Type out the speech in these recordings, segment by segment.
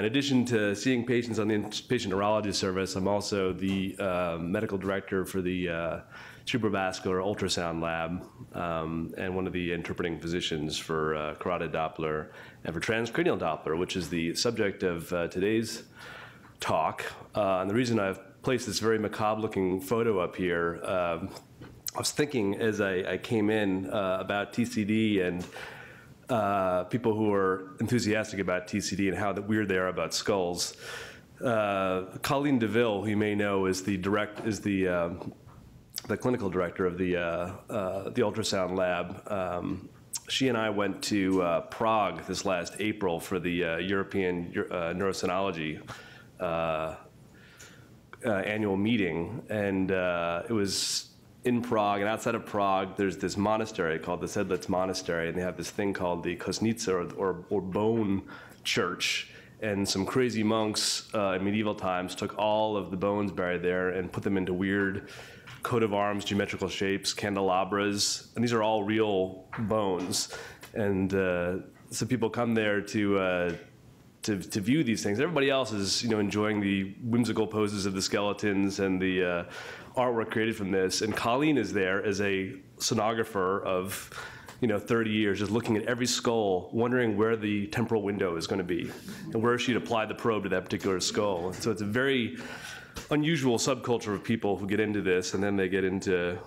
In addition to seeing patients on the inpatient neurology service, I'm also the medical director for the supravascular ultrasound lab and one of the interpreting physicians for carotid Doppler and for transcranial Doppler, which is the subject of today's talk. And the reason I've placed this very macabre-looking photo up here, I was thinking as I came in about TCD and people who are enthusiastic about TCD and how weird they are about skulls. Colleen Deville, who you may know, is the clinical director of the ultrasound lab. She and I went to Prague this last April for the European Neurosynology annual meeting, and it was in Prague, and outside of Prague, there's this monastery called the Sedlec Monastery, and they have this thing called the Kosnica, or bone church, and some crazy monks in medieval times took all of the bones buried there and put them into weird coat of arms, geometrical shapes, candelabras, and these are all real bones. And so people come there to view these things. Everybody else is, you know, enjoying the whimsical poses of the skeletons and the artwork created from this, and Colleen is there as a sonographer of, you know, 30 years, just looking at every skull, wondering where the temporal window is going to be and where she'd apply the probe to that particular skull. And so it's a very unusual subculture of people who get into this, and then they get into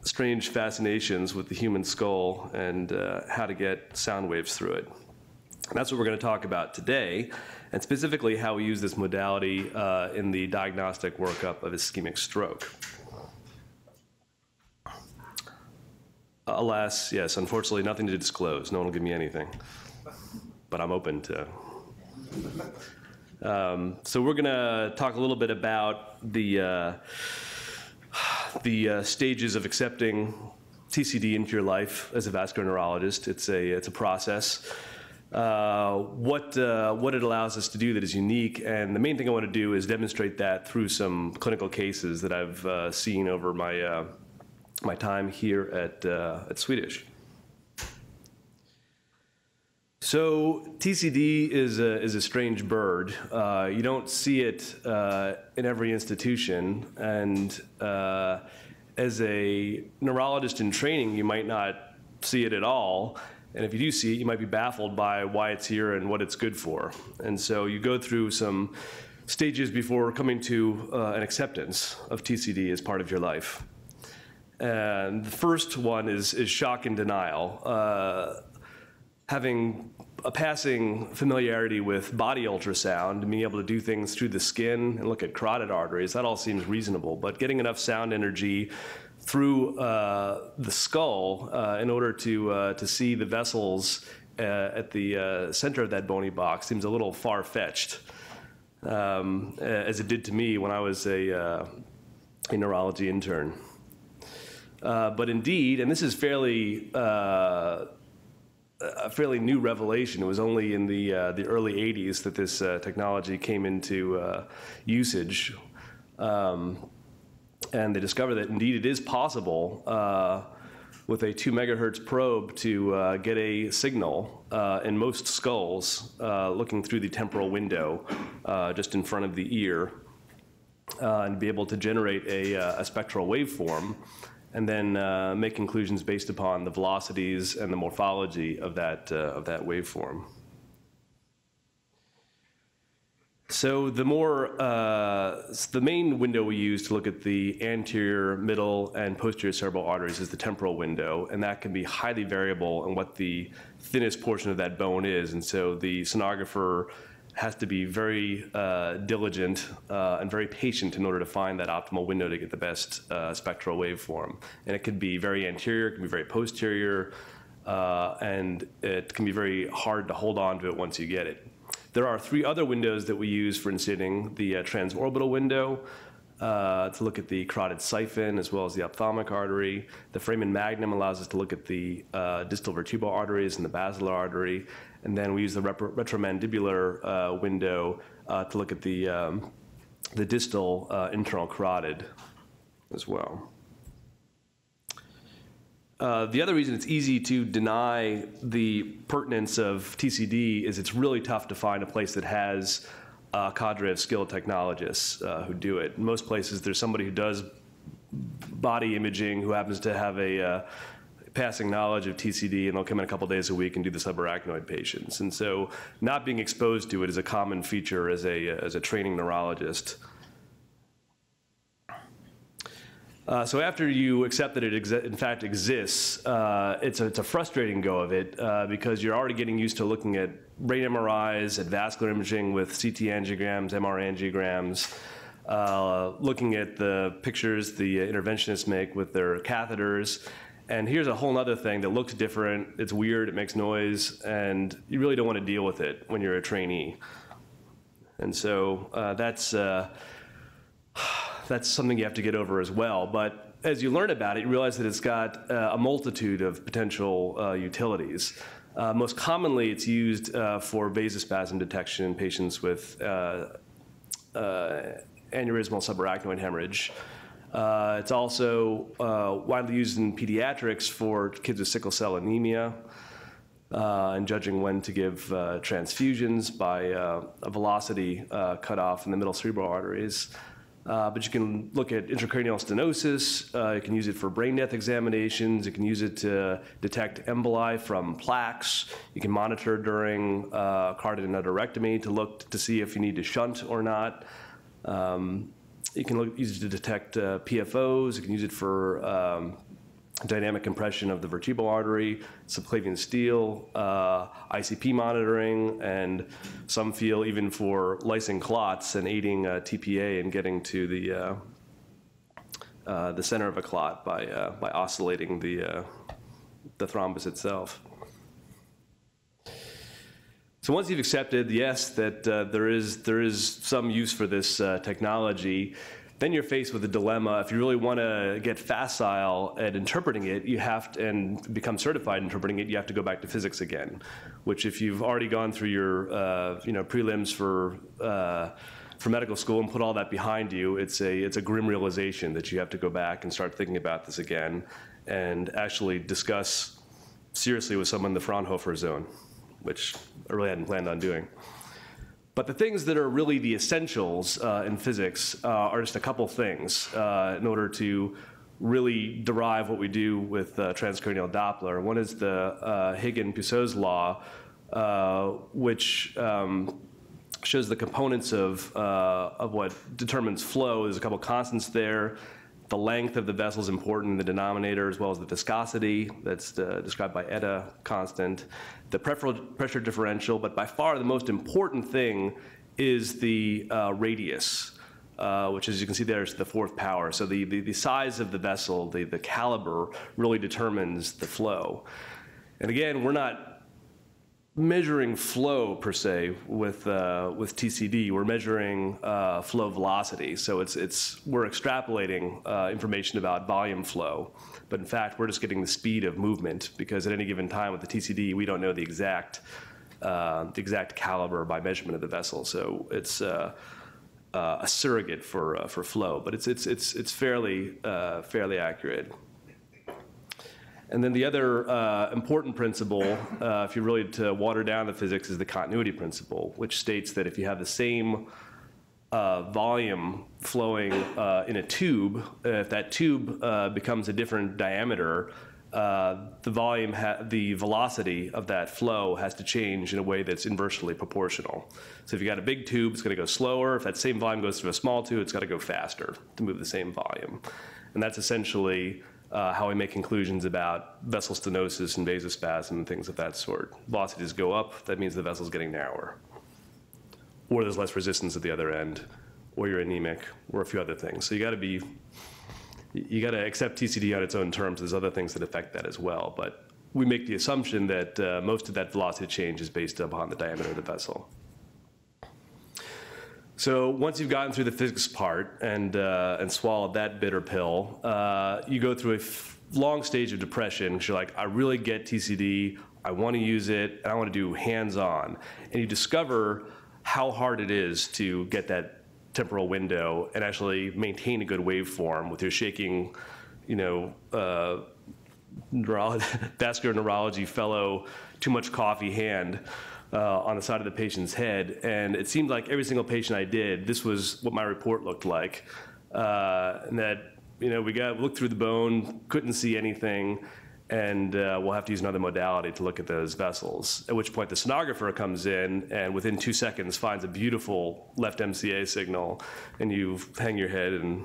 strange fascinations with the human skull and how to get sound waves through it. And that's what we're going to talk about today, and specifically how we use this modality in the diagnostic workup of ischemic stroke. Alas, yes, unfortunately, nothing to disclose. No one will give me anything, but I'm open to. So we're going to talk a little bit about the stages of accepting TCD into your life as a vascular neurologist. It's a process. What it allows us to do that is unique, and the main thing I want to do is demonstrate that through some clinical cases that I've seen over my my time here at Swedish. So TCD is a strange bird. You don't see it in every institution, and as a neurologist in training, you might not see it at all. And if you do see it, you might be baffled by why it's here and what it's good for. And so you go through some stages before coming to an acceptance of TCD as part of your life. And the first one is shock and denial. Having a passing familiarity with body ultrasound and being able to do things through the skin and look at carotid arteries, that all seems reasonable. But getting enough sound energy through the skull in order to see the vessels at the center of that bony box seems a little far-fetched, as it did to me when I was a neurology intern. But indeed, and this is fairly a fairly new revelation. It was only in the early 80s that this technology came into usage. And they discovered that indeed it is possible with a 2 megahertz probe to get a signal in most skulls looking through the temporal window just in front of the ear and be able to generate a spectral waveform and then make conclusions based upon the velocities and the morphology of that waveform. So the more, the main window we use to look at the anterior, middle, and posterior cerebral arteries is the temporal window, and that can be highly variable in what the thinnest portion of that bone is. And so the sonographer has to be very diligent and very patient in order to find that optimal window to get the best spectral waveform. And it could be very anterior, it can be very posterior, and it can be very hard to hold on to it once you get it. There are 3 other windows that we use for inciting: the transorbital window to look at the carotid siphon as well as the ophthalmic artery. The foramen magnum allows us to look at the distal vertebral arteries and the basilar artery. And then we use the retromandibular window to look at the distal internal carotid as well. The other reason it's easy to deny the pertinence of TCD is it's really tough to find a place that has a cadre of skilled technologists who do it. In most places, there's somebody who does body imaging who happens to have a passing knowledge of TCD, and they'll come in a couple days a week and do the subarachnoid patients. And so not being exposed to it is a common feature as a training neurologist. So after you accept that it in fact exists, it's a frustrating go of it because you're already getting used to looking at brain MRIs, at vascular imaging with CT angiograms, MR angiograms, looking at the pictures the interventionists make with their catheters. And here's a whole other thing that looks different, it's weird, it makes noise, and you really don't want to deal with it when you're a trainee. And so that's something you have to get over as well. But as you learn about it, you realize that it's got a multitude of potential utilities. Most commonly, it's used for vasospasm detection in patients with aneurysmal subarachnoid hemorrhage. It's also widely used in pediatrics for kids with sickle cell anemia and judging when to give transfusions by a velocity cutoff in the middle cerebral arteries. But you can look at intracranial stenosis, you can use it for brain death examinations, you can use it to detect emboli from plaques, you can monitor during carotid endarterectomy to look to see if you need to shunt or not. You can use it to detect PFOs, you can use it for dynamic compression of the vertebral artery, subclavian steel, ICP monitoring, and some feel even for lysing clots and aiding TPA and getting to the center of a clot by oscillating the thrombus itself. So once you've accepted, yes, that there is some use for this technology, then you're faced with a dilemma. If you really want to get facile at interpreting it, you have to, and become certified interpreting it, you have to go back to physics again, which if you've already gone through your prelims for medical school and put all that behind you, it's a grim realization that you have to go back and start thinking about this again and actually discuss seriously with someone the Fraunhofer zone, which I really hadn't planned on doing. But the things that are really the essentials in physics are just a couple things in order to really derive what we do with transcranial Doppler. One is the Hagen-Poiseuille law, which shows the components of what determines flow. There's a couple constants there. The length of the vessel is important in the denominator, as well as the viscosity that's described by ETA constant, the peripheral pressure differential, but by far the most important thing is the radius, which as you can see there is the fourth power. So the size of the vessel, the caliber, really determines the flow. And again, we're not measuring flow per se with TCD, we're measuring flow velocity. So we're extrapolating information about volume flow, but in fact we're just getting the speed of movement, because at any given time with the TCD we don't know the exact caliber by measurement of the vessel. So it's a surrogate for flow, but it's fairly accurate. And then the other important principle, if you really to water down the physics, is the continuity principle, which states that if you have the same volume flowing in a tube, if that tube becomes a different diameter, the velocity of that flow has to change in a way that's inversely proportional. So if you got a big tube, it's going to go slower. If that same volume goes through a small tube, it's got to go faster to move the same volume. And that's essentially how we make conclusions about vessel stenosis and vasospasm and things of that sort. Velocities go up, that means the vessel's getting narrower. Or there's less resistance at the other end, or you're anemic, or a few other things. So you gotta accept TCD on its own terms. There's other things that affect that as well, but we make the assumption that most of that velocity change is based upon the diameter of the vessel. So once you've gotten through the physics part and swallowed that bitter pill, you go through a long stage of depression, because you're like, I really get TCD, I want to use it, and I want to do hands-on. And you discover how hard it is to get that temporal window and actually maintain a good waveform with your shaking, vascular neurology fellow too much coffee hand on the side of the patient's head. And it seemed like every single patient I did, this was what my report looked like. And that, you know, we got looked through the bone, couldn't see anything, and we'll have to use another modality to look at those vessels, at which point the sonographer comes in and within 2 seconds finds a beautiful left MCA signal, and you hang your head and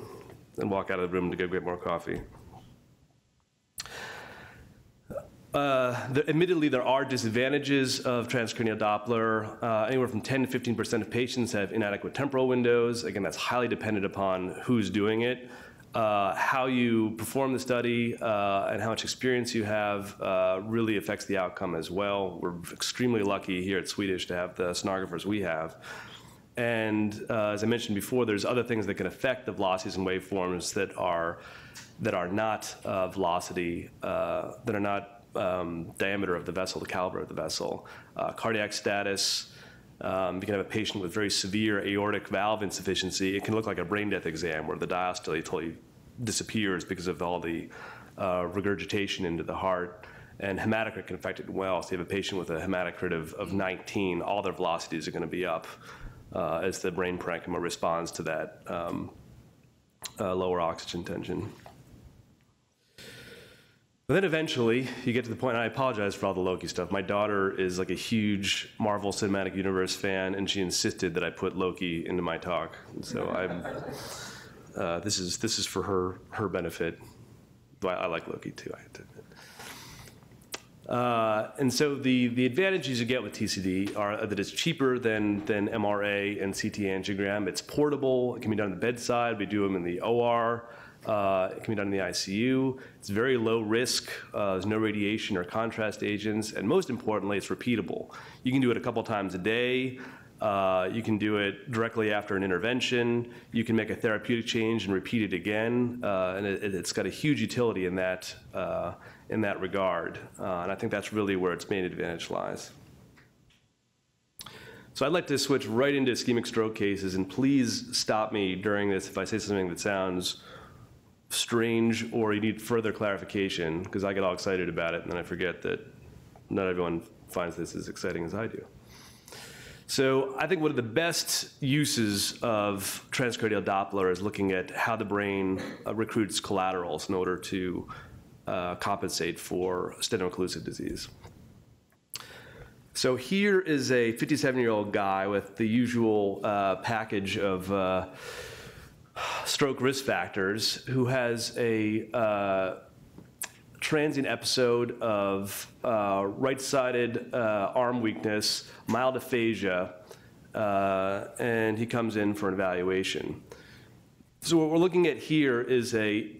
walk out of the room to go get more coffee. Admittedly, there are disadvantages of transcranial Doppler. Anywhere from 10 to 15% of patients have inadequate temporal windows. Again, that's highly dependent upon who's doing it. How you perform the study and how much experience you have really affects the outcome as well. We're extremely lucky here at Swedish to have the sonographers we have. And as I mentioned before, there's other things that can affect the velocities and waveforms that are not velocity, that are not diameter of the vessel, the caliber of the vessel. Cardiac status. You can have a patient with very severe aortic valve insufficiency. It can look like a brain death exam where the diastole totally disappears because of all the regurgitation into the heart. And hematocrit can affect it well. So you have a patient with a hematocrit of 19, all their velocities are going to be up as the brain parenchyma responds to that lower oxygen tension. But then eventually, you get to the point, and I apologize for all the Loki stuff. My daughter is like a huge Marvel Cinematic Universe fan, and she insisted that I put Loki into my talk. So I'm, this is for her benefit. But I like Loki too, I have to admit. And so the advantages you get with TCD are that it's cheaper than MRA and CT angiogram. It's portable. It can be done on the bedside. We do them in the OR. It can be done in the ICU. It's very low risk. There's no radiation or contrast agents. And most importantly, it's repeatable. You can do it a couple times a day. You can do it directly after an intervention. You can make a therapeutic change and repeat it again. And it's got a huge utility in that regard. And I think that's really where its main advantage lies. So I'd like to switch right into ischemic stroke cases. And please stop me during this if I say something that sounds strange or you need further clarification, because I get all excited about it and then I forget that not everyone finds this as exciting as I do. So I think one of the best uses of transcranial Doppler is looking at how the brain recruits collaterals in order to compensate for steno-occlusive disease. So here is a 57-year-old guy with the usual package of stroke risk factors, who has a transient episode of right-sided arm weakness, mild aphasia, and he comes in for an evaluation. So what we're looking at here is a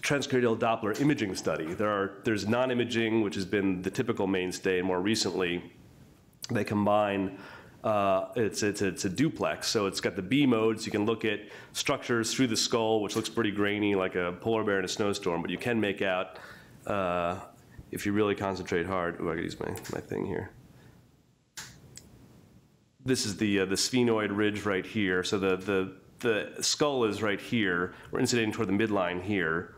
transcranial Doppler imaging study. There's non-imaging, which has been the typical mainstay, and more recently, they combine it's a duplex, so it's got the B mode, so you can look at structures through the skull, which looks pretty grainy, like a polar bear in a snowstorm, but you can make out, if you really concentrate hard, ooh, I could use my thing here. This is the sphenoid ridge right here, so the skull is right here, we're inciding toward the midline here,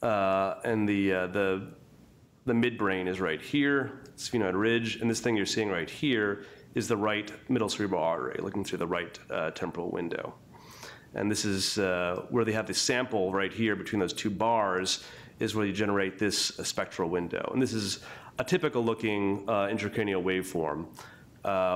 and the midbrain is right here, sphenoid ridge, and this thing you're seeing right here is the right middle cerebral artery, looking through the right temporal window. And this is where they have the sample right here between those two bars is where you generate this spectral window. And this is a typical looking intracranial waveform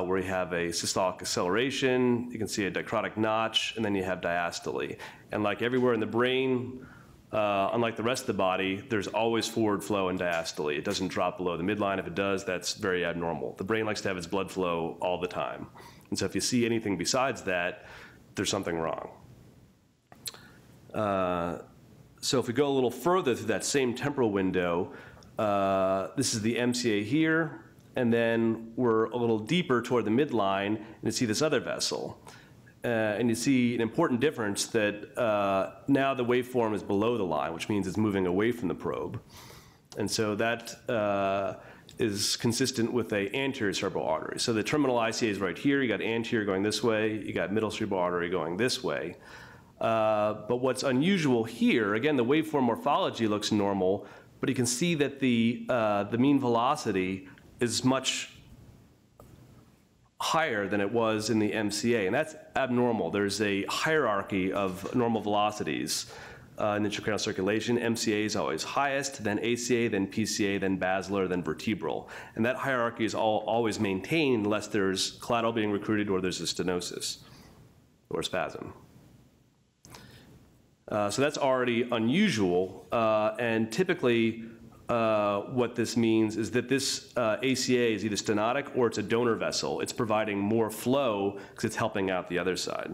where you have a systolic acceleration, you can see a dichrotic notch, and then you have diastole. And like everywhere in the brain, unlike the rest of the body, there's always forward flow in diastole. It doesn't drop below the midline. If it does, that's very abnormal. The brain likes to have its blood flow all the time. And so if you see anything besides that, there's something wrong. So if we go a little further through that same temporal window, this is the MCA here, and then we're a little deeper toward the midline, and you see this other vessel. And you see an important difference that now the waveform is below the line, which means it's moving away from the probe. And so that is consistent with an anterior cerebral artery. So the terminal ICA is right here. You got anterior going this way. You got middle cerebral artery going this way. But what's unusual here, again, the waveform morphology looks normal, but you can see that the mean velocity is much higher than it was in the MCA, and that's abnormal. There's a hierarchy of normal velocities in the intracranial circulation. MCA is always highest, then ACA, then PCA, then basilar, then vertebral. And that hierarchy is always maintained unless there's collateral being recruited or there's a stenosis or spasm. So that's already unusual, and typically what this means is that this ACA is either stenotic or it's a donor vessel. It's providing more flow because it's helping out the other side.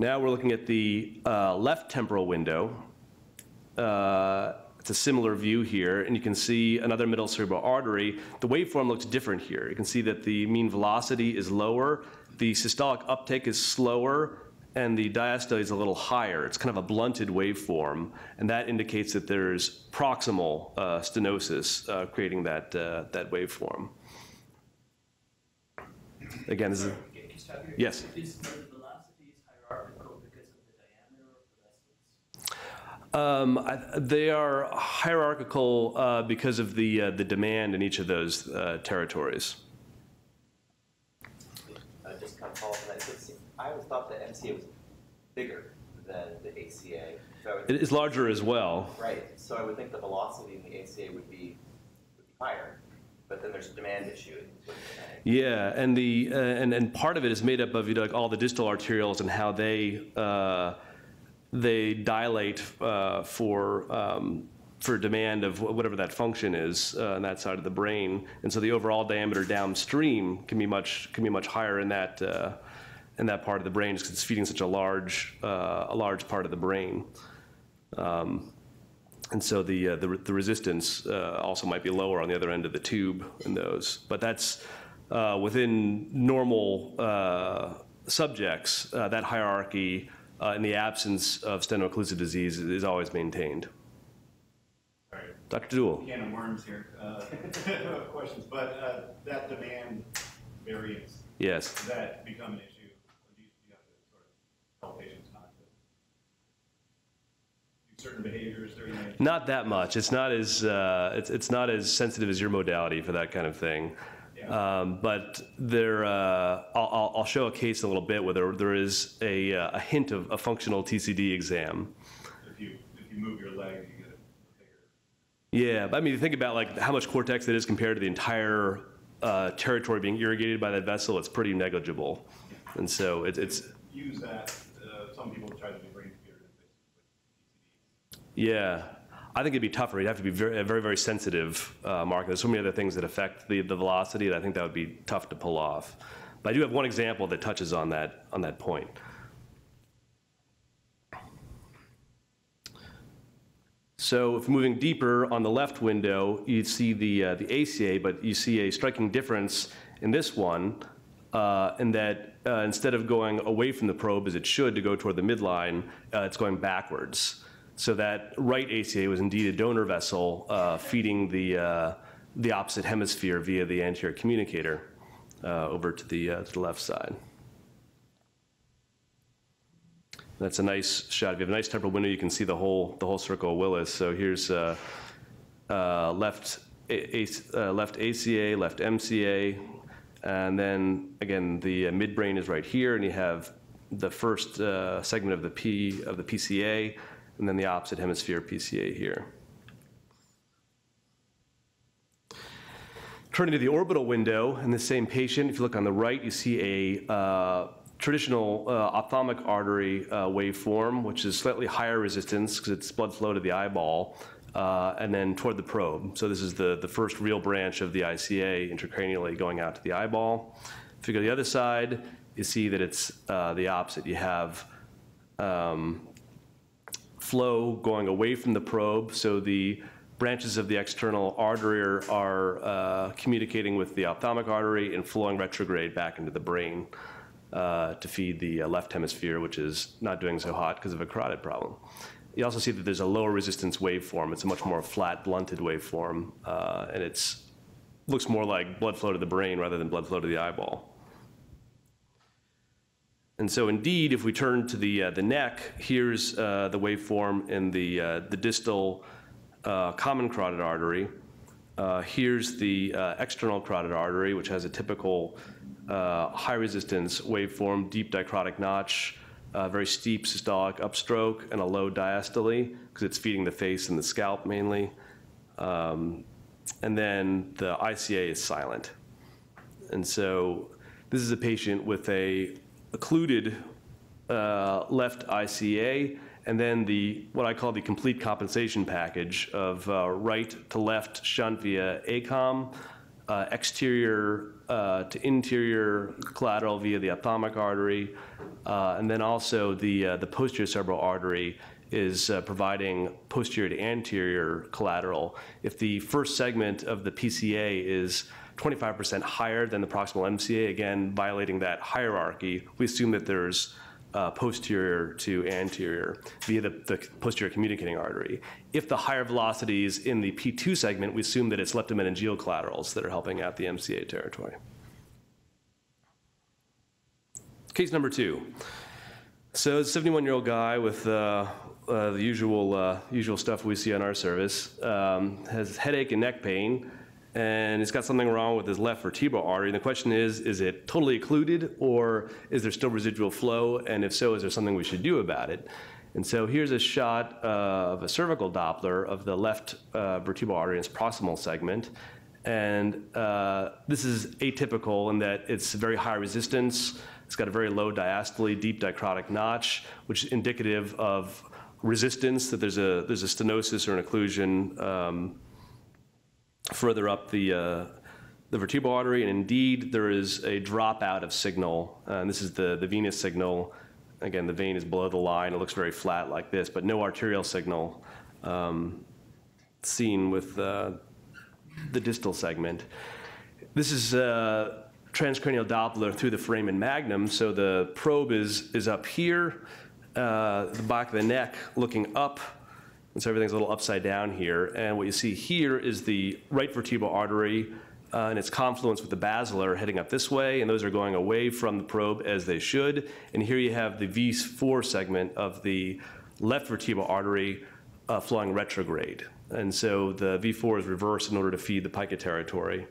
Now we're looking at the left temporal window. It's a similar view here, and you can see another middle cerebral artery. The waveform looks different here. You can see that the mean velocity is lower, the systolic uptake is slower, and the diastole is a little higher. It's kind of a blunted waveform, and that indicates that there's proximal stenosis creating that, that waveform. Again, this is... Yes? They are hierarchical because of the demand in each of those territories. Just kind of follow up on that. So I always thought that MCA was bigger than the ACA. So it is larger as well. Right. So I would think the velocity in the ACA would be higher. But then there's a demand issue. Yeah, and the and part of it is made up of, you know, like all the distal arterioles and how they dilate for demand of whatever that function is on that side of the brain, and so the overall diameter downstream can be much higher in that part of the brain, just because it's feeding such a large part of the brain, and so the resistance also might be lower on the other end of the tube in those, but that's within normal subjects. That hierarchy, in the absence of steno-occlusive disease, is always maintained. All right. Dr. Duell. Can of worms here. Questions, but that demand variance. Yes. Does that become an issue? Or do you have to sort of tell patients not to do certain behaviors? Not that much. It's not as it's not as sensitive as your modality for that kind of thing. But there, I'll show a case in a little bit where there is a hint of a functional TCD exam. If you move your leg, you get a bigger. Yeah, but I mean, think about like how much cortex it is compared to the entire territory being irrigated by that vessel. It's pretty negligible, and so it's. Use that. Some people try to do brain computer interface. Yeah. I think it'd be tougher. You'd have to be very, very, very sensitive, Mark. There's so many other things that affect the velocity that I think that would be tough to pull off. But I do have one example that touches on that point. So, if moving deeper on the left window, you see the ACA, but you see a striking difference in this one, in that instead of going away from the probe as it should to go toward the midline, it's going backwards. So that right ACA was indeed a donor vessel feeding the opposite hemisphere via the anterior communicator over to the left side. That's a nice shot. If you have a nice temporal window, you can see the whole circle of Willis. So here's left ACA, left MCA, and then again the midbrain is right here, and you have the first segment of the PCA. And then the opposite hemisphere PCA here. Turning to the orbital window in the same patient, if you look on the right, you see a traditional ophthalmic artery waveform, which is slightly higher resistance because it's blood flow to the eyeball, and then toward the probe. So this is the first real branch of the ICA intracranially going out to the eyeball. If you go to the other side, you see that it's the opposite. You have flow going away from the probe, so the branches of the external artery are communicating with the ophthalmic artery and flowing retrograde back into the brain to feed the left hemisphere, which is not doing so hot because of a carotid problem. You also see that there's a lower resistance waveform. It's a much more flat, blunted waveform, and it looks more like blood flow to the brain rather than blood flow to the eyeball. And so indeed, if we turn to the neck, here's the waveform in the distal common carotid artery. Here's the external carotid artery, which has a typical high resistance waveform, deep dichrotic notch, very steep systolic upstroke, and a low diastole, because it's feeding the face and the scalp mainly. And then the ICA is silent. And so this is a patient with a occluded left ICA, and then the what I call the complete compensation package of right to left shunt via ACOM, exterior to interior collateral via the ophthalmic artery, and then also the posterior cerebral artery is providing posterior to anterior collateral. If the first segment of the PCA is 25% higher than the proximal MCA, again, violating that hierarchy, we assume that there's posterior to anterior via the posterior communicating artery. If the higher velocity is in the P2 segment, we assume that it's leptomeningeal collaterals that are helping out the MCA territory. Case number two. So it's a 71-year-old guy with the usual stuff we see on our service, has headache and neck pain, and he's got something wrong with his left vertebral artery. And the question is it totally occluded, or is there still residual flow? And if so, is there something we should do about it? And so here's a shot of a cervical Doppler of the left vertebral artery in its proximal segment. And this is atypical in that it's very high resistance. It's got a very low diastole, deep dichrotic notch, which is indicative of resistance, that there's a stenosis or an occlusion further up the vertebral artery, and indeed there is a dropout of signal, and this is the venous signal. Again, the vein is below the line, it looks very flat like this, but no arterial signal seen with the distal segment. This is transcranial Doppler through the foramen magnum, so the probe is up here, the back of the neck looking up. And so everything's a little upside down here. And what you see here is the right vertebral artery and its confluence with the basilar heading up this way. And those are going away from the probe as they should. And here you have the V4 segment of the left vertebral artery flowing retrograde. And so the V4 is reversed in order to feed the PICA territory.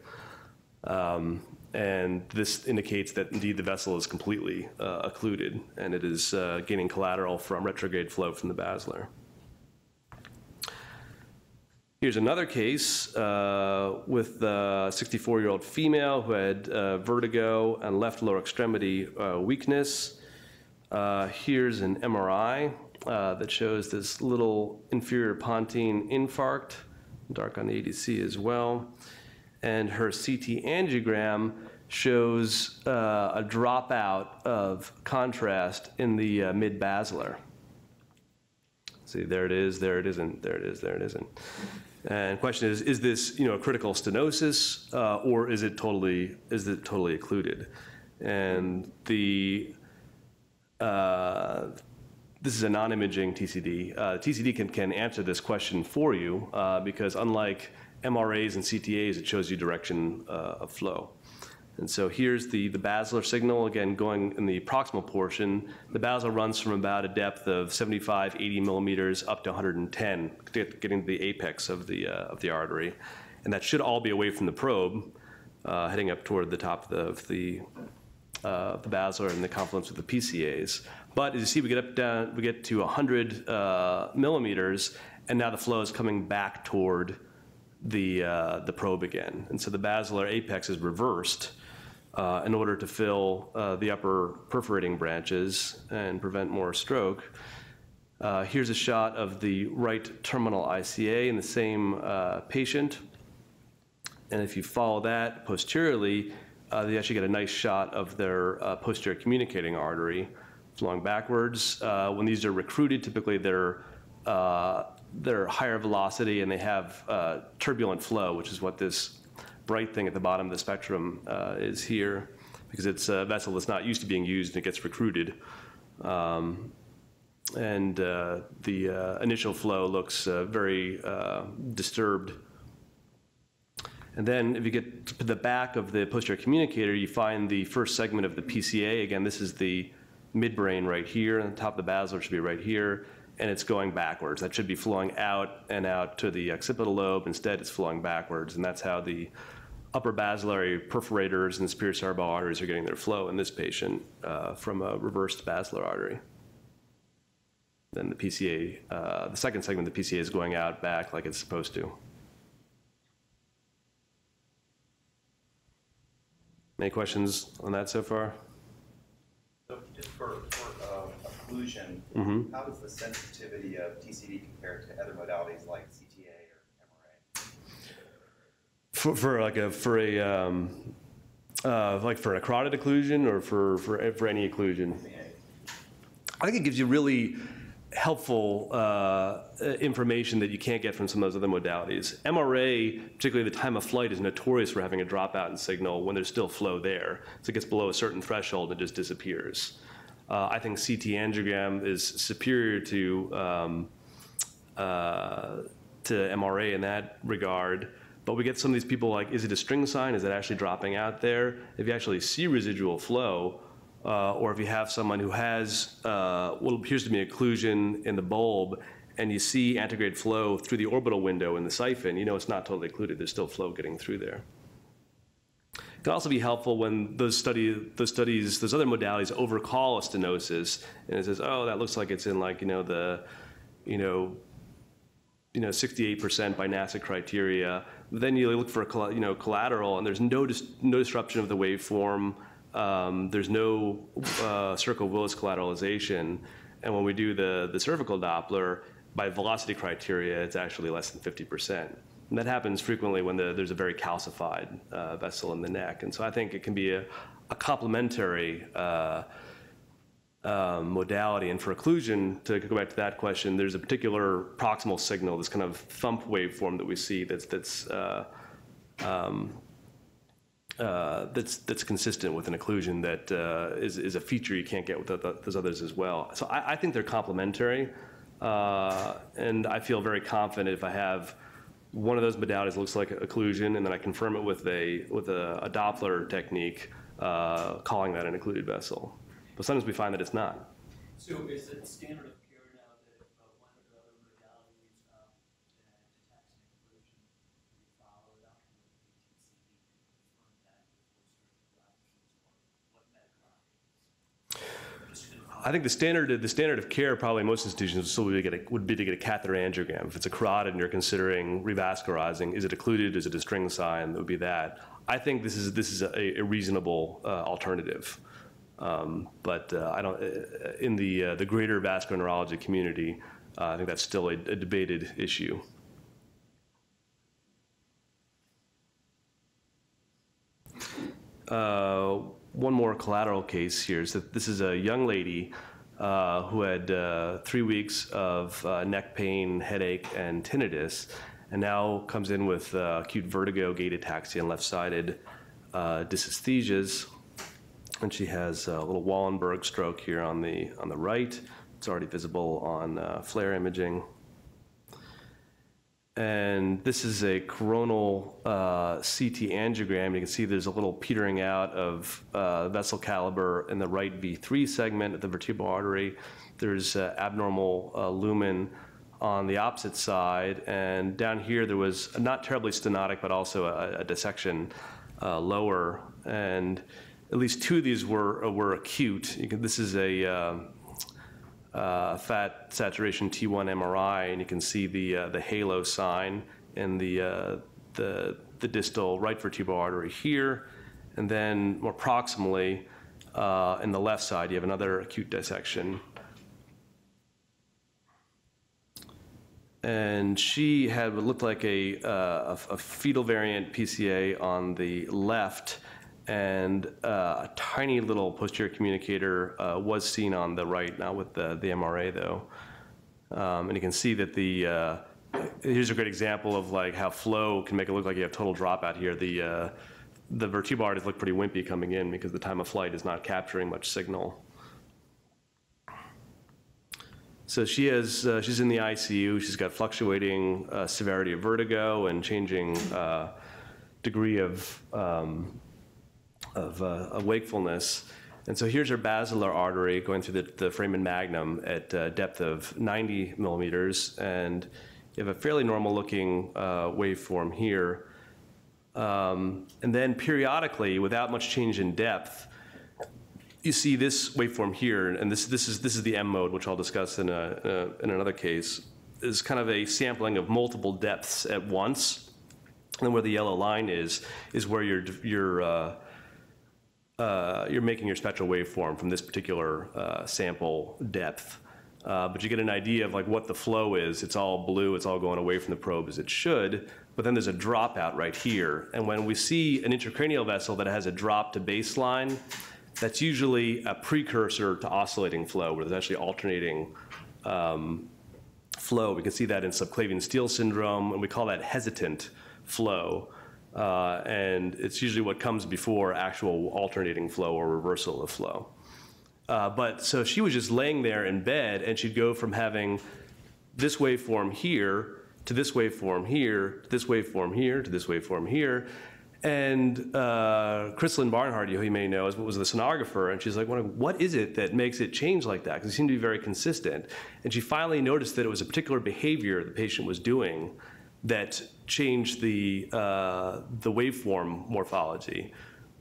And this indicates that indeed the vessel is completely occluded, and it is gaining collateral from retrograde flow from the basilar. Here's another case with a 64-year-old female who had vertigo and left lower extremity weakness. Here's an MRI that shows this little inferior pontine infarct, dark on the ADC as well. And her CT angiogram shows a dropout of contrast in the mid-basilar. See, there it isn't, there it is, there it isn't. And the question is this, a critical stenosis, or is it totally occluded? And this is a non-imaging TCD. TCD can answer this question for you because unlike MRAs and CTAs, it shows you direction of flow. And so here's the basilar signal, again, going in the proximal portion. The basilar runs from about a depth of 75, 80 millimeters up to 110, getting to the apex of the artery. And that should all be away from the probe, heading up toward the top of the basilar and the confluence with the PCAs. But as you see, we get to 100 millimeters, and now the flow is coming back toward the probe again. And so the basilar apex is reversed in order to fill the upper perforating branches and prevent more stroke. Here's a shot of the right terminal ICA in the same patient. And if you follow that posteriorly, they actually get a nice shot of their posterior communicating artery flowing backwards. When these are recruited, typically they're higher velocity and they have turbulent flow, which is what this bright thing at the bottom of the spectrum is here, because it's a vessel that's not used to being used and it gets recruited. The initial flow looks very disturbed. And then if you get to the back of the posterior communicator, you find the first segment of the PCA. Again, this is the midbrain right here, and the top of the basilar should be right here, and it's going backwards. That should be flowing out and out to the occipital lobe. Instead, it's flowing backwards, and that's how the upper basilary perforators and superior cerebral arteries are getting their flow in this patient from a reversed basilar artery. Then the PCA, the second segment of the PCA is going out back like it's supposed to. Any questions on that so far? So just for occlusion, how does the sensitivity of TCD compare to other modalities like CTA or MRA? For a carotid occlusion or for any occlusion? I think it gives you really helpful information that you can't get from some of those other modalities. MRA, particularly the time of flight, is notorious for having a dropout in signal when there's still flow there. So it gets below a certain threshold, it just disappears. I think CT angiogram is superior to MRA in that regard. But we get some of these people like, is it a string sign? Is it actually dropping out there? If you actually see residual flow, or if you have someone who has what appears to be an occlusion in the bulb, and you see antegrade flow through the orbital window in the siphon, you know it's not totally occluded. There's still flow getting through there. It can also be helpful when those other modalities overcall a stenosis, and it says, oh, that looks like it's in like you know 68% by NASA criteria. Then you look for collateral, and there's no disruption of the waveform. There's no cervical Willis collateralization, and when we do the cervical Doppler, by velocity criteria, it's actually less than 50%. And that happens frequently when there's a very calcified vessel in the neck. And so I think it can be a complementary modality. And for occlusion, to go back to that question, there's a particular proximal signal, this kind of thump waveform that we see that's consistent with an occlusion that is a feature you can't get with those others as well. So I think they're complementary, and I feel very confident if I have one of those modalities that looks like an occlusion, and then I confirm it with a Doppler technique, calling that an occluded vessel. But sometimes we find that it's not. So is it standard of care now that if one of the other modalities detects an occlusion, you follow it up with the TCD? I think the standard of care probably in most institutions would still be to get a catheter angiogram. If it's a carotid and you're considering revascularizing, is it occluded? Is it a string sign? That would be that. I think this is a reasonable alternative, but I don't. In the greater vascular neurology community, I think that's still a debated issue. One more collateral case here. So this is a young lady who had 3 weeks of neck pain, headache, and tinnitus, and now comes in with acute vertigo, gait ataxia, and left-sided dysesthesias. And she has a little Wallenberg stroke here on the right. It's already visible on FLAIR imaging. And this is a coronal CT angiogram. You can see there's a little petering out of vessel caliber in the right V3 segment of the vertebral artery. There's abnormal lumen on the opposite side. And down here, there was not terribly stenotic, but also a dissection lower. And at least two of these were acute. This is a fat saturation T1 MRI, and you can see the halo sign in the distal right vertebral artery here, and then more proximally in the left side you have another acute dissection. And she had what looked like a fetal variant PCA on the left, and a tiny little posterior communicator was seen on the right, not with the MRA though. And you can see that here's a great example of like how flow can make it look like you have total dropout here. The vertebral arteries look pretty wimpy coming in because the time of flight is not capturing much signal. So she has, she's in the ICU, she's got fluctuating severity of vertigo and changing degree of wakefulness, And so here's your basilar artery going through the foramen magnum at a depth of 90 millimeters. And you have a fairly normal looking waveform here. And then periodically, without much change in depth, you see this waveform here. And this is the M mode, which I'll discuss in another case. Is kind of a sampling of multiple depths at once. And where the yellow line is where you're making your spectral waveform from this particular sample depth. But you get an idea of like what the flow is. It's all blue, it's all going away from the probe as it should, but then there's a dropout right here. And when we see an intracranial vessel that has a drop to baseline, that's usually a precursor to oscillating flow where there's actually alternating flow. We can see that in subclavian-Steele syndrome, and we call that hesitant flow. And it's usually what comes before actual alternating flow or reversal of flow. But so she was just laying there in bed, and she'd go from having this waveform here to this waveform here to this waveform here to this waveform here. And Kristalyn Barnhart, who you may know, was the sonographer, and she's like, what is it that makes it change like that? Because it seemed to be very consistent. And she finally noticed that it was a particular behavior the patient was doing that changed the waveform morphology.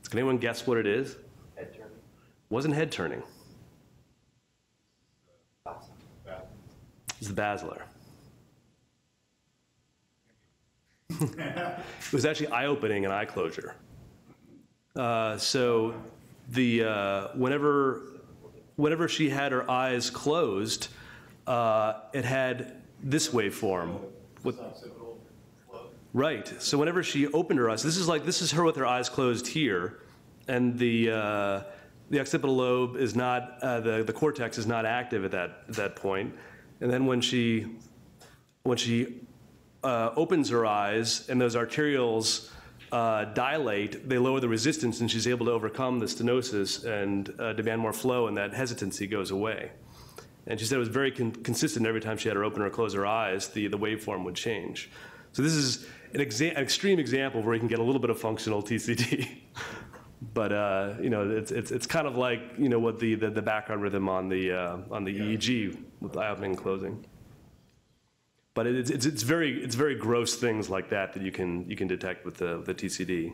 Can anyone guess what it is? Head turning. Wasn't head turning. It's the basilar. It was actually eye opening and eye closure. So the whenever she had her eyes closed, it had this waveform. With, right. So whenever she opened her eyes, this is her with her eyes closed here, and the occipital lobe is not the cortex is not active at that point. And then when she opens her eyes and those arterioles dilate, they lower the resistance, and she's able to overcome the stenosis and demand more flow, and that hesitancy goes away. And she said it was very consistent. Every time she had her open or close her eyes, the waveform would change. So this is an extreme example of where you can get a little bit of functional TCD. But you know, it's kind of like, you know, what the background rhythm on the EEG with eye opening and closing. But it's very gross things like that that you can detect with the TCD.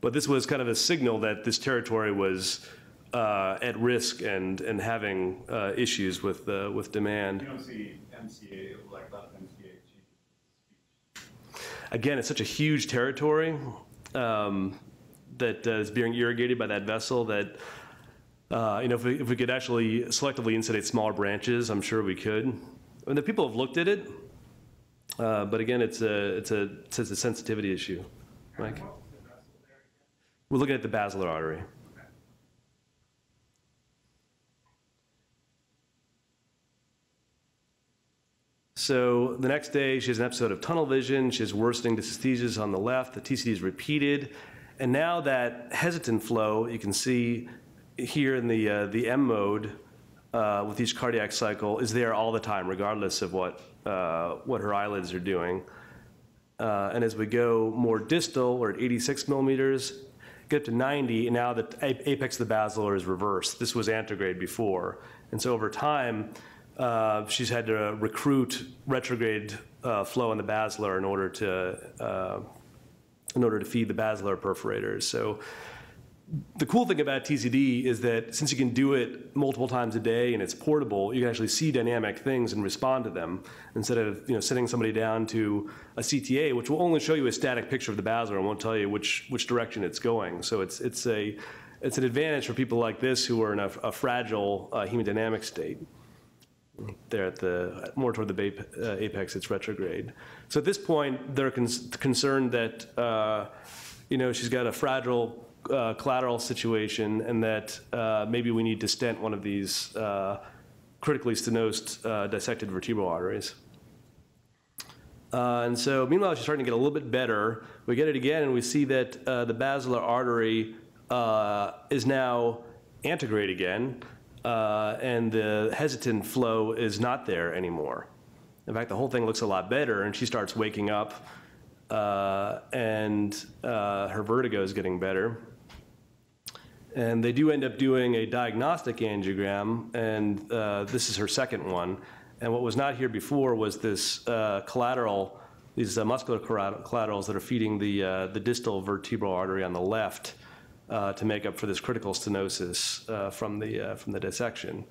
But this was kind of a signal that this territory was at risk and having issues with demand. You don't see MCA, like that MCA. Again, it's such a huge territory that is being irrigated by that vessel that you know, if we could actually selectively incidate smaller branches, I'm sure we could. And the people have looked at it, but again, it's a sensitivity issue. Mike, we're looking at the basilar artery. So the next day, she has an episode of tunnel vision. She has worsening dysesthesias on the left. The TCD is repeated. And now that hesitant flow, you can see here in the M mode with each cardiac cycle, is there all the time, regardless of what her eyelids are doing. And as we go more distal, we're at 86 millimeters, get up to 90, and now the apex of the basilar is reversed. This was antegrade before. And so over time, she's had to recruit retrograde flow in the basilar in order to feed the basilar perforators. So the cool thing about TCD is that since you can do it multiple times a day and it's portable, you can actually see dynamic things and respond to them instead of, you know, sending somebody down to a CTA, which will only show you a static picture of the basilar and won't tell you which direction it's going. So it's an advantage for people like this who are in a fragile hemodynamic state. There at the, more toward the apex, it's retrograde. So at this point, they're concerned that, you know, she's got a fragile collateral situation and that maybe we need to stent one of these critically stenosed dissected vertebral arteries. And so meanwhile, she's starting to get a little bit better. We get it again, and we see that the basilar artery is now antegrade again. And the hesitant flow is not there anymore. In fact, the whole thing looks a lot better, and she starts waking up, and her vertigo is getting better. And they do end up doing a diagnostic angiogram, and this is her second one. And what was not here before was this collateral, these muscular collaterals that are feeding the distal vertebral artery on the left to make up for this critical stenosis from the dissection.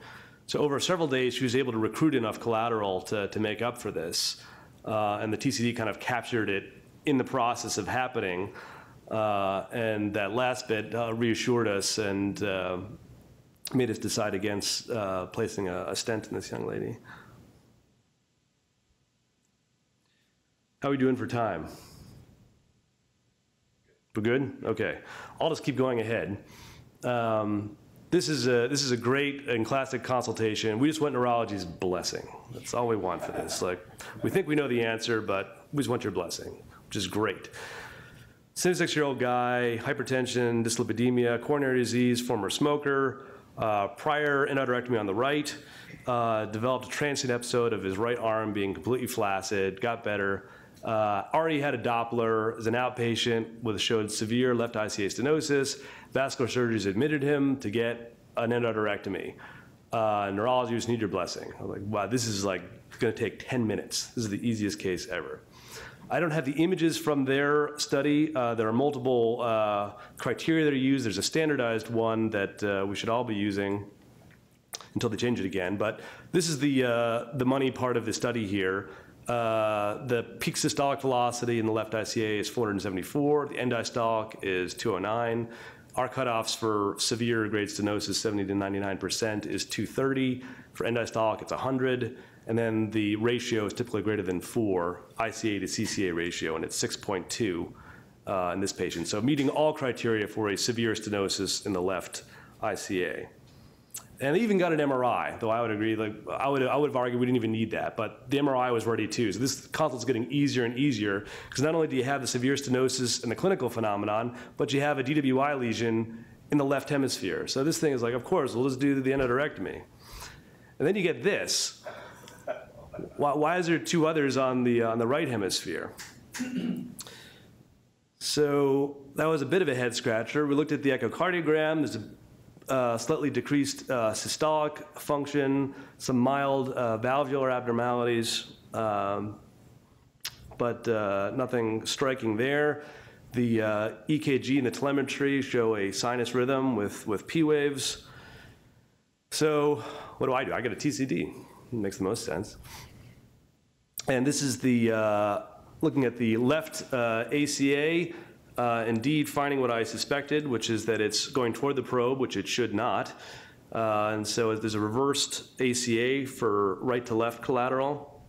So over several days, she was able to recruit enough collateral to make up for this. And the TCD kind of captured it in the process of happening. And that last bit reassured us and made us decide against placing a stent in this young lady. How are we doing for time? We're good? Okay. I'll just keep going ahead. This is a great and classic consultation. We just want neurology's blessing. That's all we want for this. Like, we think we know the answer, but we just want your blessing, which is great. 76-year-old guy, hypertension, dyslipidemia, coronary disease, former smoker, prior endarterectomy on the right, developed a transient episode of his right arm being completely flaccid, got better, already had a Doppler as an outpatient with showed severe left ICA stenosis. Vascular surgeries admitted him to get an endarterectomy. Neurology just need your blessing. I was like, wow, this is like going to take 10 minutes. This is the easiest case ever. I don't have the images from their study. There are multiple criteria that are used. There's a standardized one that we should all be using until they change it again. But this is the money part of the study here. The peak systolic velocity in the left ICA is 474. The end diastolic is 209. Our cutoffs for severe grade stenosis, 70 to 99%, is 230. For end diastolic, it's 100. And then the ratio is typically greater than 4, ICA to CCA ratio, and it's 6.2 in this patient. So meeting all criteria for a severe stenosis in the left ICA. And they even got an MRI, though I would agree, like, I would have argued we didn't even need that, but the MRI was ready too. So this consult's getting easier and easier, because not only do you have the severe stenosis and the clinical phenomenon, but you have a DWI lesion in the left hemisphere. So this thing is like, of course, we'll just do the endarterectomy. And then you get this. Why is there two others on the right hemisphere? So that was a bit of a head scratcher. We looked at the echocardiogram. There's a slightly decreased systolic function, some mild valvular abnormalities, but nothing striking there. The EKG and the telemetry show a sinus rhythm with P waves. So what do? I get a TCD. It makes the most sense. And this is the, looking at the left ACA, indeed finding what I suspected, which is that it's going toward the probe, which it should not. And so there's a reversed ACA for right to left collateral.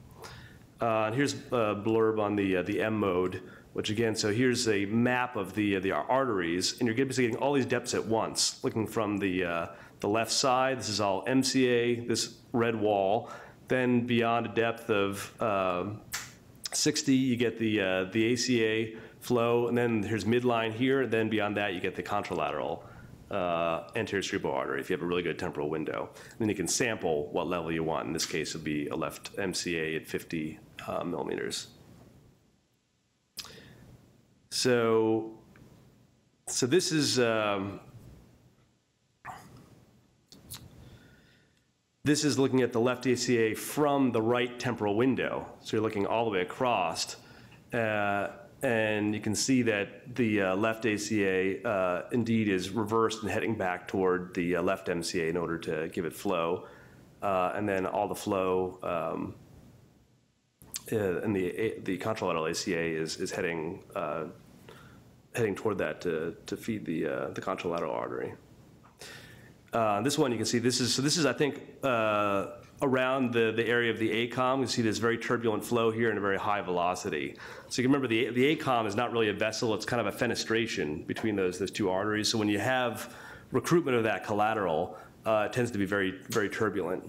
And here's a blurb on the M mode, which again, so here's a map of the arteries, and you're getting all these depths at once, looking from the left side. This is all MCA, this red wall. Then beyond a depth of 60, you get the ACA flow, and then here's midline here, and then beyond that you get the contralateral anterior cerebral artery if you have a really good temporal window. And then you can sample what level you want. In this case, it would be a left MCA at 50 millimeters. So this is this is looking at the left ACA from the right temporal window. So you're looking all the way across. And you can see that the left ACA indeed is reversed and heading back toward the left MCA in order to give it flow. And then all the flow in the contralateral ACA is heading toward that to feed the contralateral artery. This one you can see, this is I think around the area of the ACOM. You see this very turbulent flow here and a very high velocity. So you can remember the ACOM is not really a vessel, it's kind of a fenestration between those two arteries. So when you have recruitment of that collateral, it tends to be very, very turbulent.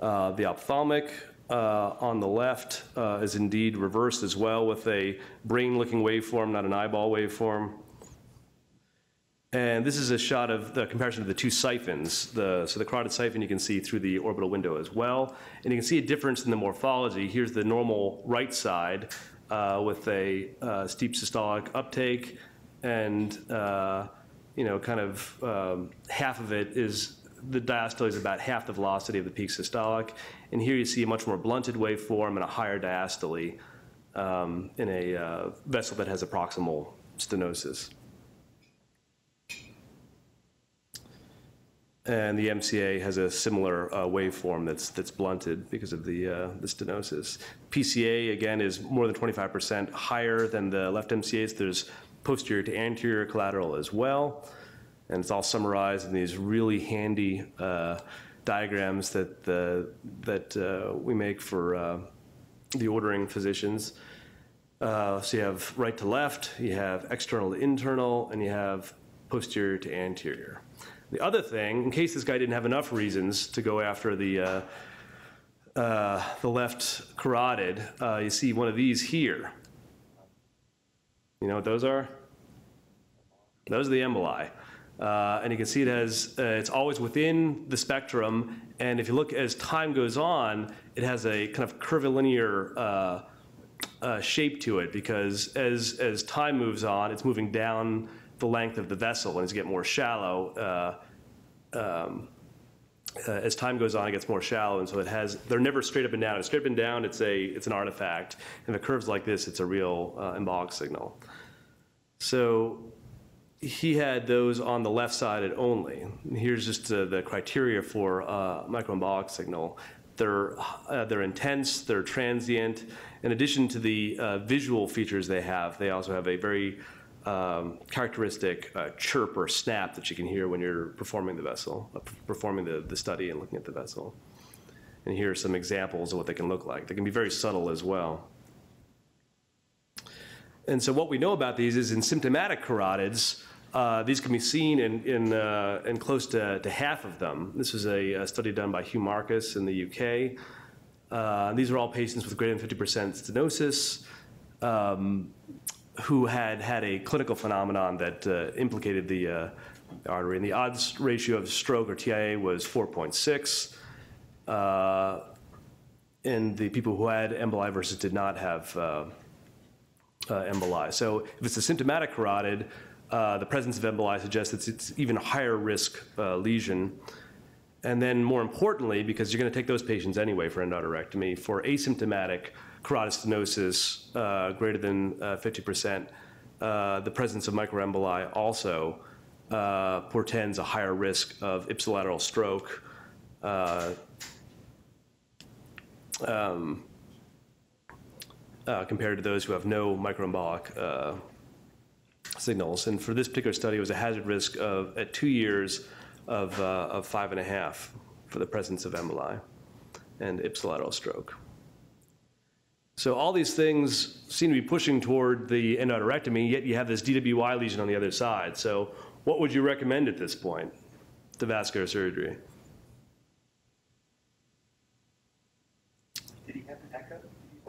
The ophthalmic on the left is indeed reversed as well with a brain-looking waveform, not an eyeball waveform. And this is a shot of the comparison of the two siphons. So the carotid siphon you can see through the orbital window as well. And you can see a difference in the morphology. Here's the normal right side with a steep systolic uptake. And you know, kind of half of it is the diastole is about half the velocity of the peak systolic. And here you see a much more blunted waveform and a higher diastole in a vessel that has a proximal stenosis. And the MCA has a similar waveform that's blunted because of the stenosis. PCA, again, is more than 25% higher than the left MCAs. There's posterior to anterior collateral as well. And it's all summarized in these really handy diagrams that, we make for the ordering physicians. So you have right to left, you have external to internal, and you have posterior to anterior. The other thing, in case this guy didn't have enough reasons to go after the left carotid, you see one of these here. You know what those are? Those are the emboli. And you can see it has, it's always within the spectrum. And if you look as time goes on, it has a kind of curvilinear shape to it, because as time moves on, it's moving down the length of the vessel, and it's getting more shallow. As time goes on, it gets more shallow, and so it has. They're never straight up and down. If it's straight up and down, it's an artifact. And if it curves like this, it's a real embolic signal. So he had those on the left side only. And here's just the criteria for microembolic signal. They're intense. They're transient. In addition to the visual features they have, they also have a very characteristic chirp or snap that you can hear when you're performing the vessel, performing the study and looking at the vessel. And here are some examples of what they can look like. They can be very subtle as well. And so what we know about these is in symptomatic carotids, these can be seen in close to half of them. This was a study done by Hugh Marcus in the UK. These are all patients with greater than 50% stenosis. Who had a clinical phenomenon that implicated the artery. And the odds ratio of stroke, or TIA, was 4.6 in the people who had emboli versus did not have emboli. So if it's a symptomatic carotid, the presence of emboli suggests it's even a higher risk lesion. And then more importantly, because you're going to take those patients anyway for endarterectomy, for asymptomatic carotid stenosis greater than 50%, the presence of microemboli also portends a higher risk of ipsilateral stroke, compared to those who have no microembolic signals. And for this particular study, it was a hazard risk of at 2 years of 5.5 for the presence of emboli and ipsilateral stroke. So all these things seem to be pushing toward the endarterectomy, yet you have this DWI lesion on the other side. So what would you recommend at this point to vascular surgery? Did he have an echo?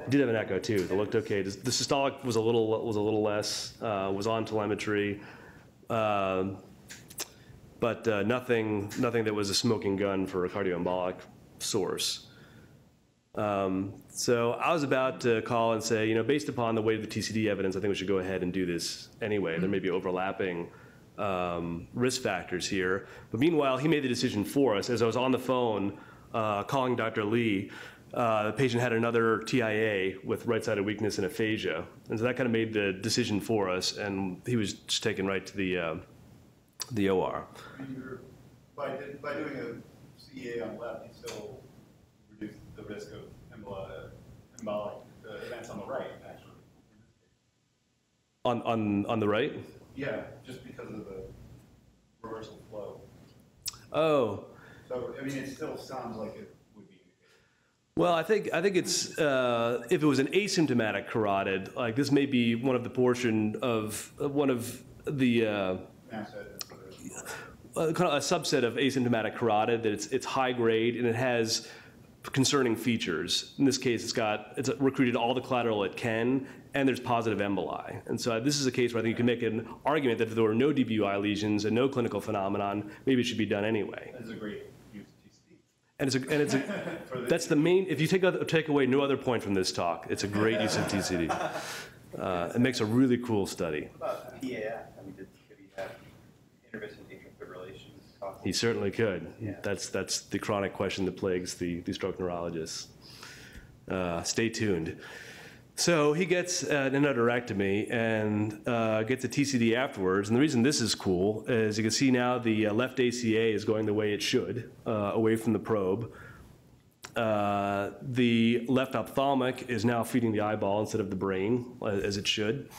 Did have an echo too. It looked okay. The systolic was a little less. Was on telemetry, but nothing that was a smoking gun for a cardioembolic source. So I was about to call and say, you know, based upon the weight of the TCD evidence, I think we should go ahead and do this anyway. There may be overlapping risk factors here. But meanwhile, he made the decision for us. As I was on the phone calling Dr. Lee, the patient had another TIA with right-sided weakness and aphasia. And so that kind of made the decision for us, and he was just taken right to the OR. By doing a CEA on left, you still reduce the risk of embolic events on the right, actually. On the right? Yeah, just because of the reversal flow. Oh. So I mean, it still sounds like it would be. Well, I think it's if it was an asymptomatic carotid, like this may be one of the portion of one of the. Kind of a subset of asymptomatic carotid that it's high grade and it has concerning features. In this case, it's recruited all the collateral it can, and there's positive emboli. And so this is a case where I think you can make an argument that if there were no DWI lesions and no clinical phenomenon, maybe it should be done anyway. That's a great use of TCD. And it's a that's the main. If you take away no other point from this talk, it's a great use of TCD. It makes a really cool study. What about PAF? I mean, intermittent atrial fibrillations possible? He certainly could. Yeah. That's the chronic question that plagues the stroke neurologists. Stay tuned. So he gets an endarterectomy and gets a TCD afterwards. And the reason this is cool is you can see now the left ACA is going the way it should, away from the probe. The left ophthalmic is now feeding the eyeball instead of the brain, as it should.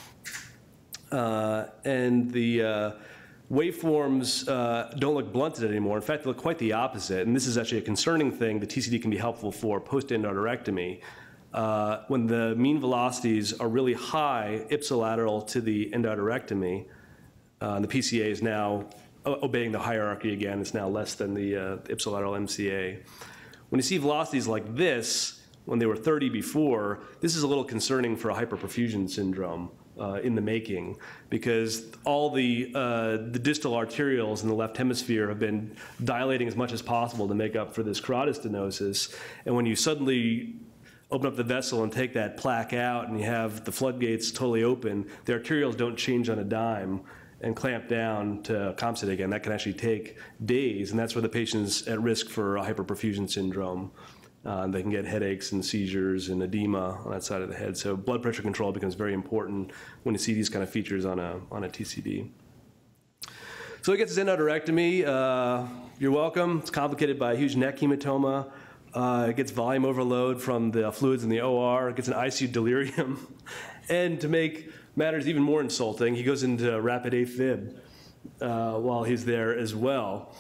And the waveforms don't look blunted anymore. In fact, they look quite the opposite. And this is actually a concerning thing that TCD can be helpful for post-endarterectomy. When the mean velocities are really high ipsilateral to the endarterectomy, the PCA is now obeying the hierarchy again. It's now less than the ipsilateral MCA. When you see velocities like this, when they were 30 before, this is a little concerning for a hyperperfusion syndrome in the making, because all the distal arterioles in the left hemisphere have been dilating as much as possible to make up for this carotid stenosis. And when you suddenly open up the vessel and take that plaque out and you have the floodgates totally open, the arterioles don't change on a dime and clamp down to compensate again. That can actually take days, and that's where the patient's at risk for a hyperperfusion syndrome. They can get headaches and seizures and edema on that side of the head. So blood pressure control becomes very important when you see these kind of features on a TCD. So he gets his endarterectomy. You're welcome. It's complicated by a huge neck hematoma. It gets volume overload from the fluids in the OR. It gets an ICU delirium. And to make matters even more insulting, he goes into rapid AFib while he's there as well,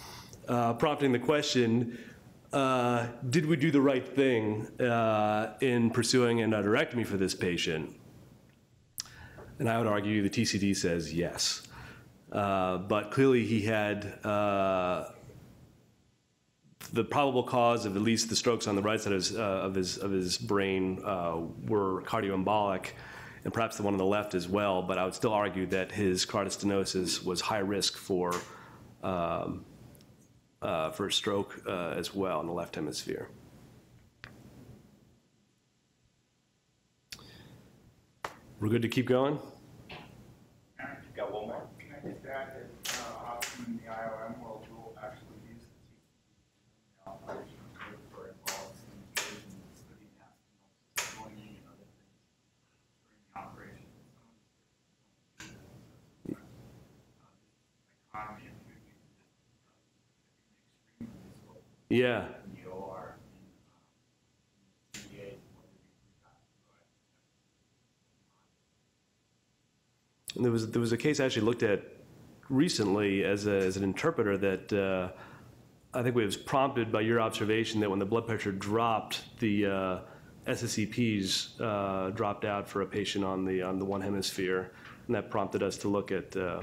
prompting the question, did we do the right thing in pursuing an endarterectomy for this patient? And I would argue the TCD says yes. But clearly he had the probable cause of at least the strokes on the right side of his brain were cardioembolic, and perhaps the one on the left as well. But I would still argue that his carotid stenosis was high risk for stroke as well in the left hemisphere. We're good to keep going. You've got one more. Can I just add that often in the IOM world, we'll actually use the TCD operation for involved in studying abstinence, going in and other things during the operation. Yeah. And there was a case I actually looked at recently as an interpreter that I think was prompted by your observation that when the blood pressure dropped, the SSEPs dropped out for a patient on the one hemisphere, and that prompted us to look at the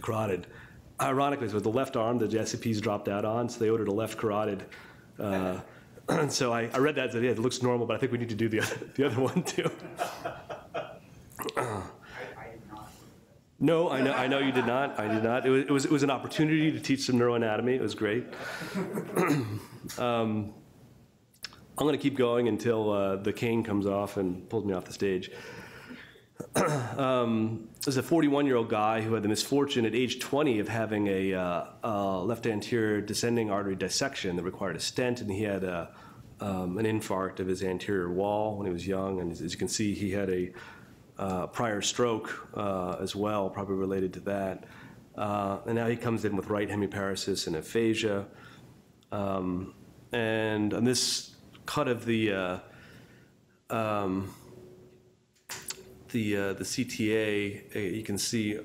carotid. Ironically, it was the left arm that the SCPs dropped out on, so they ordered a left carotid. So I read that and said, yeah, it looks normal, but I think we need to do the other one too. I did not. No, I know you did not. I did not. It was an opportunity to teach some neuroanatomy. It was great. I'm going to keep going until the cane comes off and pulls me off the stage. There's a 41-year-old guy who had the misfortune at age 20 of having a left anterior descending artery dissection that required a stent, and he had an infarct of his anterior wall when he was young. And as you can see, he had a prior stroke as well, probably related to that. And now he comes in with right hemiparesis and aphasia. And on this cut of the CTA, you can see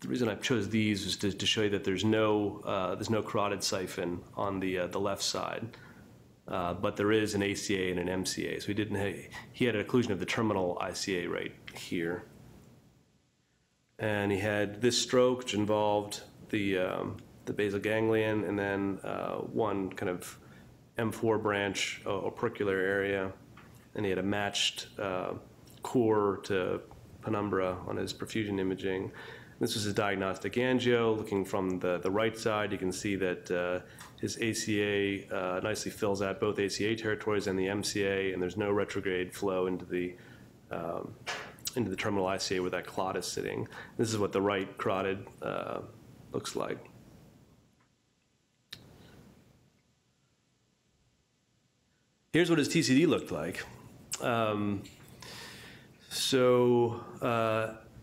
the reason I chose these is to show you that there's no carotid siphon on the left side, but there is an ACA and an MCA. So he had an occlusion of the terminal ICA right here, and he had this stroke which involved the basal ganglion and then one kind of M4 branch opercular area, and he had a matched core to penumbra on his perfusion imaging. This was his diagnostic angio. Looking from the right side, you can see that his ACA nicely fills out both ACA territories and the MCA, and there's no retrograde flow into the into the terminal ICA where that clot is sitting. This is what the right carotid looks like. Here's what his TCD looked like.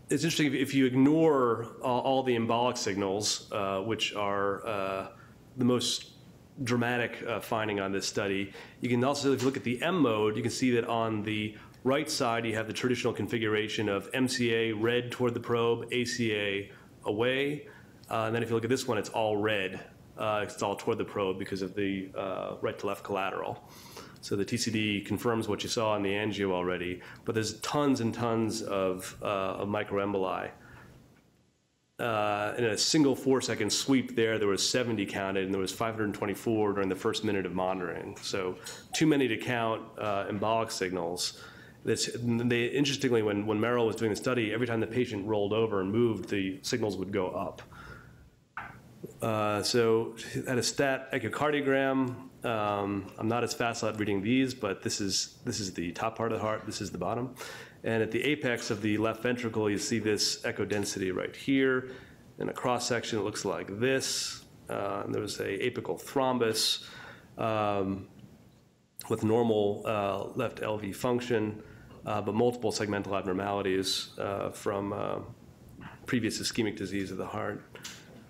It's interesting, if you ignore all the embolic signals, which are the most dramatic finding on this study, you can also, if you look at the M mode, you can see that on the right side you have the traditional configuration of MCA red toward the probe, ACA away, and then if you look at this one, it's all red. It's all toward the probe because of the right to left collateral. So the TCD confirms what you saw in the angio already, but there's tons and tons of microemboli. In a single 4-second sweep there was 70 counted, and there was 524 during the first minute of monitoring. So too many to count embolic signals. Interestingly, when Merrill was doing the study, every time the patient rolled over and moved, the signals would go up. So at a stat echocardiogram, I'm not as fast at reading these, but this is the top part of the heart, this is the bottom. And at the apex of the left ventricle, you see this echo density right here. In a cross-section, it looks like this. And there was an apical thrombus with normal left LV function, but multiple segmental abnormalities from previous ischemic disease of the heart.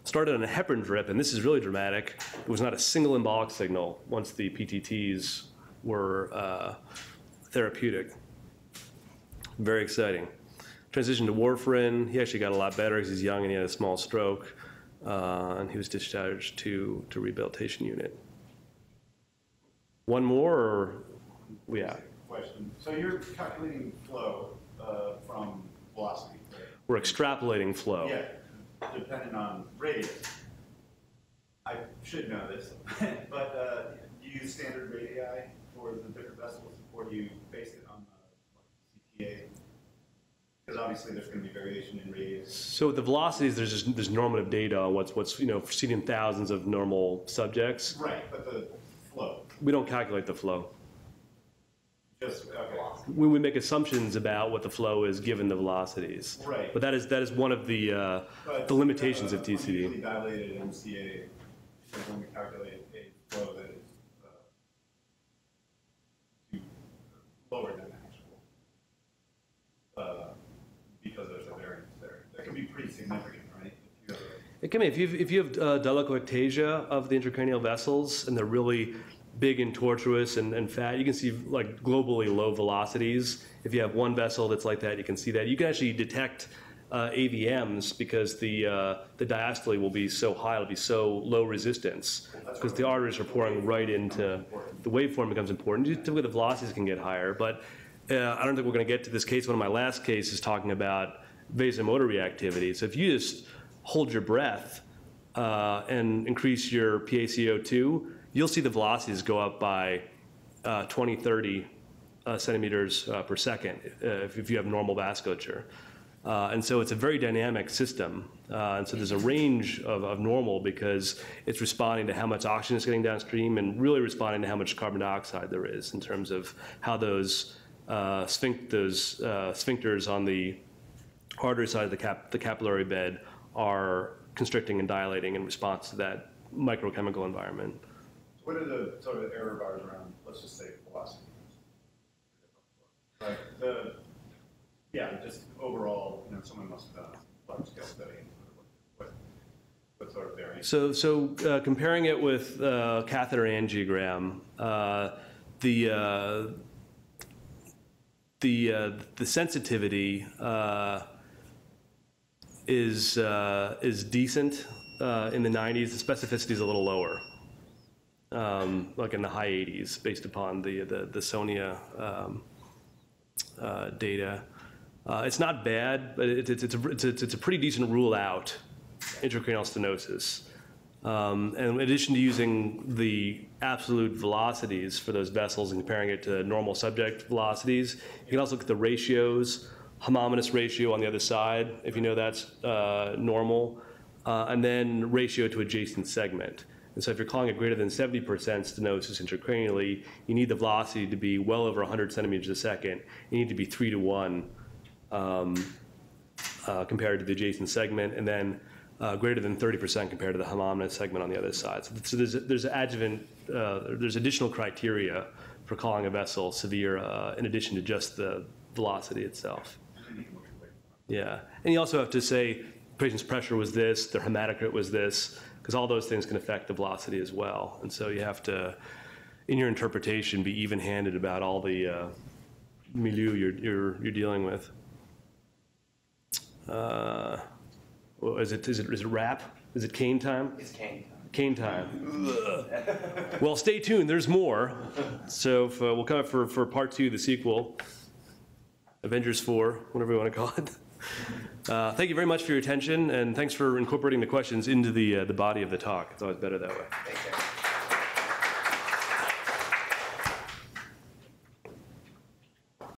Started on a heparin drip, and this is really dramatic. It was not a single embolic signal once the PTTs were therapeutic. Very exciting. Transitioned to warfarin. He actually got a lot better because he's young and he had a small stroke, and he was discharged to rehabilitation unit. One more, or yeah. Question. So you're calculating flow from velocity, right? We're extrapolating flow. Yeah. Dependent on radius. I should know this, but do you use standard radii for the different vessels, or do you base it on the CTA? Because obviously there's going to be variation in radius. So with the velocities, there's normative data on what's seen in thousands of normal subjects. Right, but the flow. We don't calculate the flow. Just velocity. We make assumptions about what the flow is given the velocities. Right. But that is one of the limitations of TCD. When dilated MCA, when we calculate a flow that is lower than actual, because there's a variance there. That can be pretty significant, right? It can be. If you have delicoectasia of the intracranial vessels and they're really big and tortuous and fat, you can see like globally low velocities. If you have one vessel that's like that, you can see that. You can actually detect AVMs because the diastole will be so high, it'll be so low resistance because the arteries are pouring right into, the waveform becomes important. Typically the velocities can get higher, but I don't think we're gonna get to this case. One of my last cases is talking about vasomotor reactivity. So if you just hold your breath and increase your PaCO2, you'll see the velocities go up by 20, 30 centimeters per second if you have normal vasculature. And so it's a very dynamic system. And so there's a range of normal because it's responding to how much oxygen is getting downstream and really responding to how much carbon dioxide there is in terms of how those, sphincters on the artery side of the capillary bed are constricting and dilating in response to that microchemical environment. What are the sort of error bars around, let's just say, velocity? Like just overall, someone must have done a large scale study. What sort of variance? So comparing it with catheter angiogram, the sensitivity is decent in the 90s. The specificity is a little lower. Like in the high 80s, based upon the Sonia data. It's not bad, but it's a pretty decent rule out intracranial stenosis. And in addition to using the absolute velocities for those vessels and comparing it to normal subject velocities, you can also look at the ratios, homonymous ratio on the other side, if you know that's normal, and then ratio to adjacent segment. And so if you're calling it greater than 70% stenosis intracranially, you need the velocity to be well over 100 centimeters a second. You need to be 3 to 1 compared to the adjacent segment, and then greater than 30% compared to the homomonous segment on the other side. So there's adjuvant, there's additional criteria for calling a vessel severe in addition to just the velocity itself. Yeah, and you also have to say the patient's pressure was this, their hematocrit was this, because all those things can affect the velocity as well. And so you have to, in your interpretation, be even-handed about all the milieu you're dealing with. Is it wrap? Is it cane time? It's cane time. Cane time. Well, stay tuned. There's more. So if, we'll come up for part two, the sequel, Avengers 4, whatever you want to call it. Thank you very much for your attention, and thanks for incorporating the questions into the body of the talk. It's always better that way. Thank you.